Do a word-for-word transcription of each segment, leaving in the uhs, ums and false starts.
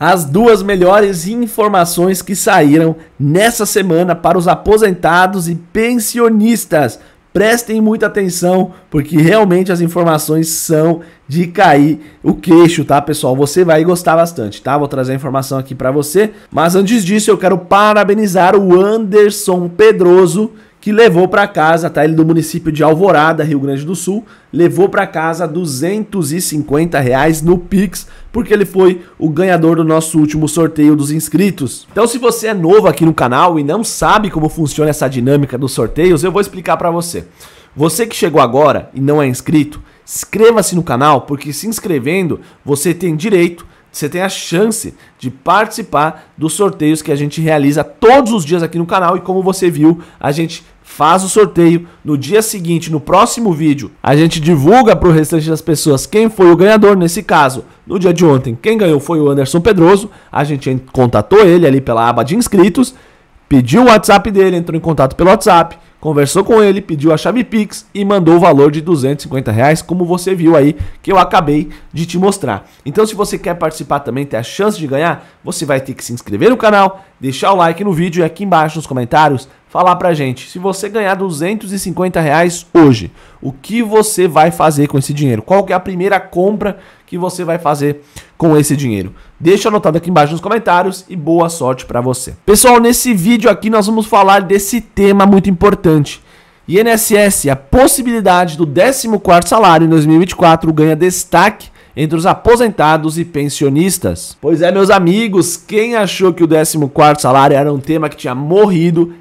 as duas melhores informações que saíram nessa semana para os aposentados e pensionistas. Prestem muita atenção, porque realmente as informações são de cair o queixo, tá, pessoal? Você vai gostar bastante, tá? Vou trazer a informação aqui para você. Mas antes disso, eu quero parabenizar o Anderson Pedroso, que levou para casa, tá? Ele do município de Alvorada, Rio Grande do Sul, levou para casa duzentos e cinquenta reais no Pix, porque ele foi o ganhador do nosso último sorteio dos inscritos. Então, se você é novo aqui no canal e não sabe como funciona essa dinâmica dos sorteios, eu vou explicar para você. Você que chegou agora e não é inscrito, inscreva-se no canal, porque se inscrevendo, você tem direito, você tem a chance de participar dos sorteios que a gente realiza todos os dias aqui no canal. E como você viu, a gente faz o sorteio no dia seguinte, no próximo vídeo, a gente divulga para o restante das pessoas quem foi o ganhador. Nesse caso, no dia de ontem, quem ganhou foi o Anderson Pedroso. A gente contatou ele ali pela aba de inscritos, pediu o WhatsApp dele, entrou em contato pelo WhatsApp, conversou com ele, pediu a chave Pix e mandou o valor de duzentos e cinquenta reais, como você viu aí, que eu acabei de te mostrar. Então, se você quer participar também, ter a chance de ganhar, você vai ter que se inscrever no canal, deixar o like no vídeo e aqui embaixo nos comentários, falar pra gente, se você ganhar duzentos e cinquenta reais hoje, o que você vai fazer com esse dinheiro? Qual que é a primeira compra que você vai fazer com esse dinheiro? Deixa anotado aqui embaixo nos comentários e boa sorte pra você. Pessoal, nesse vídeo aqui nós vamos falar desse tema muito importante. I N S S, a possibilidade do décimo quarto salário em dois mil e vinte e quatro ganha destaque entre os aposentados e pensionistas. Pois é, meus amigos, quem achou que o décimo quarto salário era um tema que tinha morrido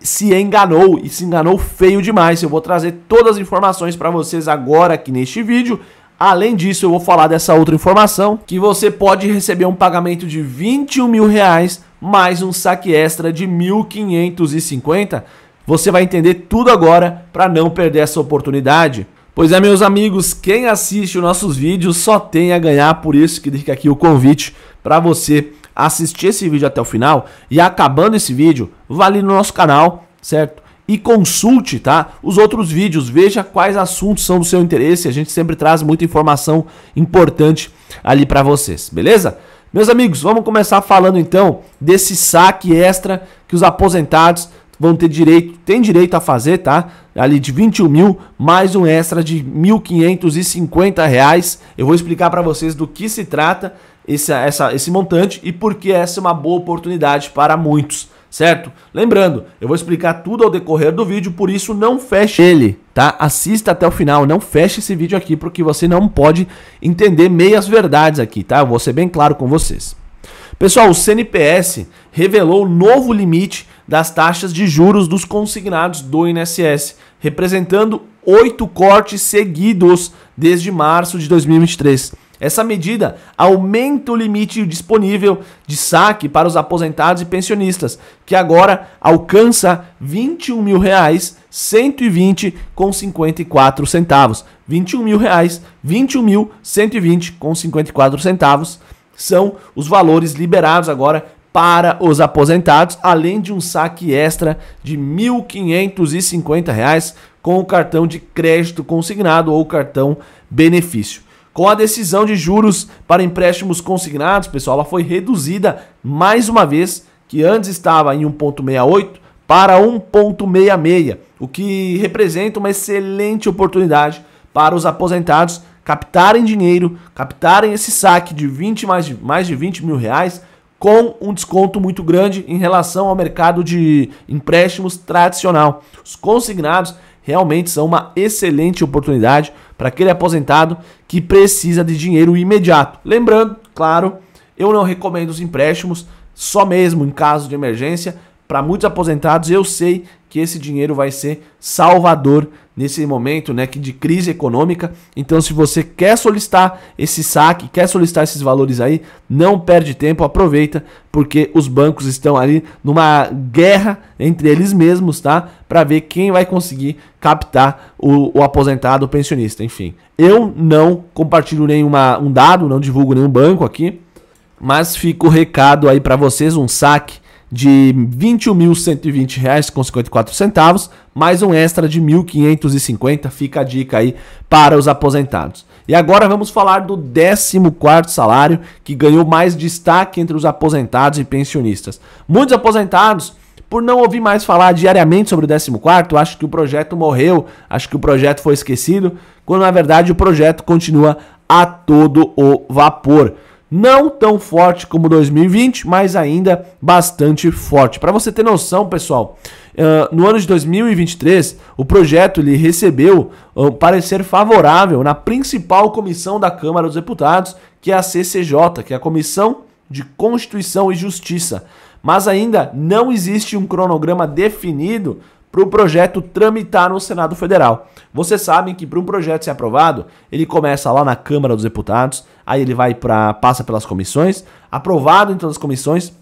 se enganou, e se enganou feio demais. Eu vou trazer todas as informações para vocês agora aqui neste vídeo. Além disso, eu vou falar dessa outra informação, que você pode receber um pagamento de vinte e um mil reais, mais um saque extra de mil quinhentos e cinquenta. Você vai entender tudo agora para não perder essa oportunidade. Pois é, meus amigos, quem assiste os nossos vídeos só tem a ganhar, por isso que fica aqui o convite para você assistir esse vídeo até o final, e acabando esse vídeo, vá ali no nosso canal, certo? E consulte, tá? Os outros vídeos, veja quais assuntos são do seu interesse, a gente sempre traz muita informação importante ali para vocês, beleza? Meus amigos, vamos começar falando então desse saque extra que os aposentados vão ter direito, tem direito a fazer, tá? Ali de vinte e um mil, mais um extra de mil quinhentos e cinquenta reais. Eu vou explicar para vocês do que se trata esse, essa, esse montante e por que essa é uma boa oportunidade para muitos, certo? Lembrando, eu vou explicar tudo ao decorrer do vídeo, por isso não feche ele, tá? Assista até o final, não feche esse vídeo aqui, porque você não pode entender meias verdades aqui, tá? Eu vou ser bem claro com vocês. Pessoal, o C N P S revelou o novo limite das taxas de juros dos consignados do I N S S, representando oito cortes seguidos desde março de dois mil e vinte e três. Essa medida aumenta o limite disponível de saque para os aposentados e pensionistas, que agora alcança vinte e um mil reais, cento e vinte reais e cinquenta e quatro centavos. vinte e um mil reais, vinte e um mil cento e vinte reais e cinquenta e quatro centavos. São os valores liberados agora para os aposentados, além de um saque extra de mil quinhentos e cinquenta reais com o cartão de crédito consignado ou cartão benefício. Com a decisão de juros para empréstimos consignados, pessoal, ela foi reduzida mais uma vez, que antes estava em um vírgula sessenta e oito para um vírgula sessenta e seis, o que representa uma excelente oportunidade para os aposentados captarem dinheiro, captarem esse saque de vinte, mais de, mais de vinte mil reais com um desconto muito grande em relação ao mercado de empréstimos tradicional. Os consignados realmente são uma excelente oportunidade para aquele aposentado que precisa de dinheiro imediato. Lembrando, claro, eu não recomendo os empréstimos, só mesmo em caso de emergência. Para muitos aposentados, eu sei que esse dinheiro vai ser salvador nesse momento, né, de crise econômica. Então, se você quer solicitar esse saque, quer solicitar esses valores aí, não perde tempo, aproveita, porque os bancos estão ali numa guerra entre eles mesmos, tá? Para ver quem vai conseguir captar o, o aposentado, o pensionista, enfim. Eu não compartilho nenhuma, um dado, não divulgo nenhum banco aqui, mas fica o recado aí para vocês, um saque de vinte e um mil cento e vinte reais e cinquenta e quatro centavos, mais um extra de mil quinhentos e cinquenta, fica a dica aí para os aposentados. E agora vamos falar do décimo quarto salário, que ganhou mais destaque entre os aposentados e pensionistas. Muitos aposentados, por não ouvir mais falar diariamente sobre o décimo quarto, acho que o projeto morreu, acho que o projeto foi esquecido, quando na verdade o projeto continua a todo o vapor. Não tão forte como dois mil e vinte, mas ainda bastante forte. Para você ter noção, pessoal, no ano de dois mil e vinte e três, o projeto ele recebeu um parecer favorável na principal comissão da Câmara dos Deputados, que é a C C J, que é a Comissão de Constituição e Justiça. Mas ainda não existe um cronograma definido para o projeto tramitar no Senado Federal. Vocês sabem que para um projeto ser aprovado, ele começa lá na Câmara dos Deputados, aí ele vai para passa pelas comissões, aprovado em todas as comissões,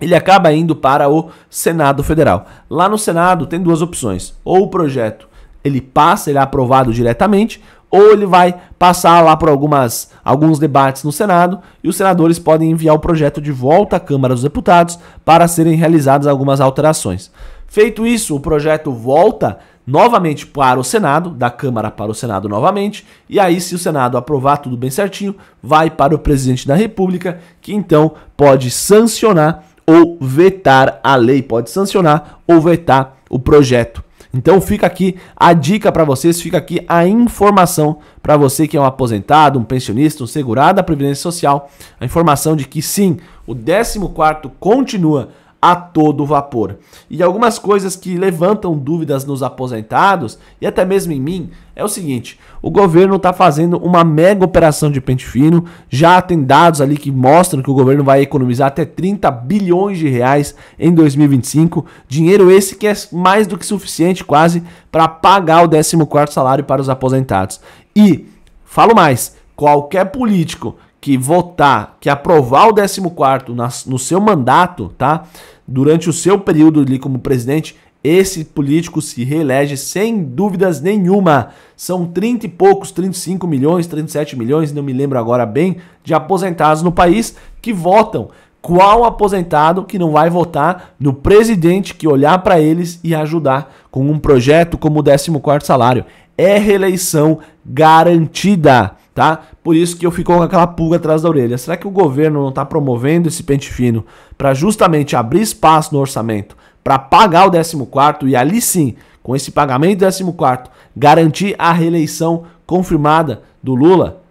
ele acaba indo para o Senado Federal. Lá no Senado tem duas opções, ou o projeto ele passa, ele é aprovado diretamente, ou ele vai passar lá por algumas, alguns debates no Senado e os senadores podem enviar o projeto de volta à Câmara dos Deputados para serem realizadas algumas alterações. Feito isso, o projeto volta novamente para o Senado, da Câmara para o Senado novamente, e aí se o Senado aprovar tudo bem certinho, vai para o Presidente da República, que então pode sancionar ou vetar a lei, pode sancionar ou vetar o projeto. Então fica aqui a dica para vocês, fica aqui a informação para você que é um aposentado, um pensionista, um segurado da Previdência Social, a informação de que sim, o décimo quarto continua a todo vapor. E algumas coisas que levantam dúvidas nos aposentados e até mesmo em mim é o seguinte, o governo está fazendo uma mega operação de pente fino, já tem dados ali que mostram que o governo vai economizar até trinta bilhões de reais em dois mil e vinte e cinco, dinheiro esse que é mais do que suficiente quase para pagar o décimo quarto salário para os aposentados. E, falo mais, qualquer político que votar, que aprovar o décimo quarto na, no seu mandato, tá? Durante o seu período ali como presidente, esse político se reelege sem dúvidas nenhuma. São trinta e poucos, trinta e cinco milhões, trinta e sete milhões, não me lembro agora bem, de aposentados no país que votam. Qual aposentado que não vai votar no presidente que olhar para eles e ajudar com um projeto como o décimo quarto salário? É reeleição garantida, tá? Por isso que eu fico com aquela pulga atrás da orelha. Será que o governo não está promovendo esse pente fino para justamente abrir espaço no orçamento para pagar o décimo quarto e ali sim, com esse pagamento do décimo quarto, garantir a reeleição confirmada do Lula?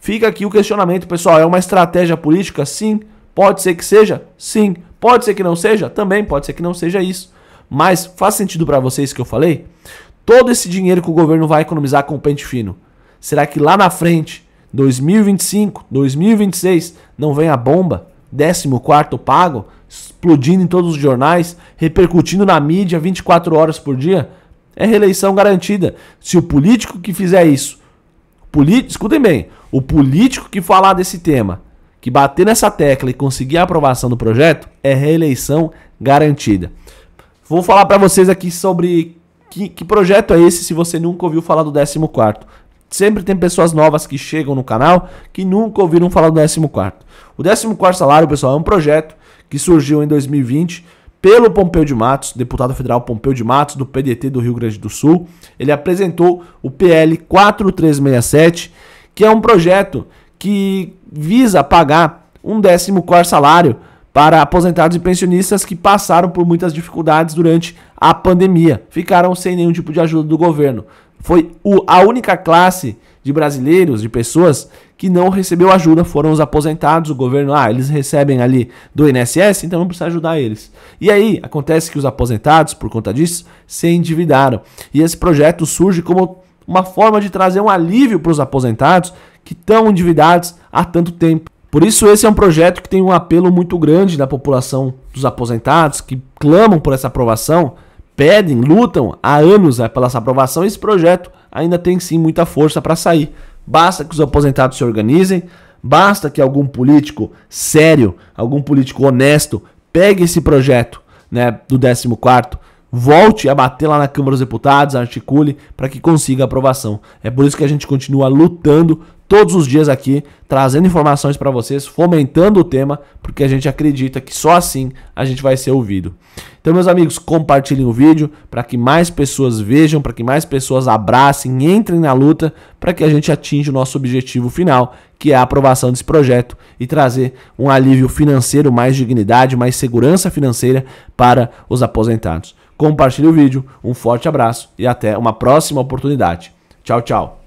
Fica aqui o questionamento, pessoal. É uma estratégia política? Sim. Pode ser que seja? Sim. Pode ser que não seja? Também pode ser que não seja isso. Mas faz sentido para vocês que eu falei? Todo esse dinheiro que o governo vai economizar com o pente fino, será que lá na frente, dois mil e vinte e cinco, dois mil e vinte e seis, não vem a bomba? décimo quarto pago, explodindo em todos os jornais, repercutindo na mídia vinte e quatro horas por dia? É reeleição garantida. Se o político que fizer isso, politi- escutem bem, o político que falar desse tema, que bater nessa tecla e conseguir a aprovação do projeto, é reeleição garantida. Vou falar para vocês aqui sobre que, que projeto é esse se você nunca ouviu falar do décimo quarto. Sempre tem pessoas novas que chegam no canal que nunca ouviram falar do décimo quarto. O décimo quarto salário, pessoal, é um projeto que surgiu em dois mil e vinte pelo Pompeu de Matos, deputado federal Pompeu de Matos, do P D T do Rio Grande do Sul. Ele apresentou o P L quatro três seis sete, que é um projeto que visa pagar um décimo quarto salário para aposentados e pensionistas que passaram por muitas dificuldades durante a pandemia, ficaram sem nenhum tipo de ajuda do governo. Foi o, a única classe de brasileiros, de pessoas que não recebeu ajuda, foram os aposentados. O governo, ah, eles recebem ali do I N S S, então não precisa ajudar eles. E aí, acontece que os aposentados, por conta disso, se endividaram. E esse projeto surge como uma forma de trazer um alívio para os aposentados que estão endividados há tanto tempo. Por isso, esse é um projeto que tem um apelo muito grande da população dos aposentados, que clamam por essa aprovação, pedem, lutam há anos pela essa aprovação. Esse projeto ainda tem sim muita força para sair. Basta que os aposentados se organizem, basta que algum político sério, algum político honesto, pegue esse projeto, né, do décimo quarto, volte a bater lá na Câmara dos Deputados, articule para que consiga a aprovação. É por isso que a gente continua lutando todos os dias aqui, trazendo informações para vocês, fomentando o tema, porque a gente acredita que só assim a gente vai ser ouvido. Então, meus amigos, compartilhem o vídeo para que mais pessoas vejam, para que mais pessoas abracem, entrem na luta, para que a gente atinja o nosso objetivo final, que é a aprovação desse projeto e trazer um alívio financeiro, mais dignidade, mais segurança financeira para os aposentados. Compartilhe o vídeo, um forte abraço e até uma próxima oportunidade. Tchau, tchau.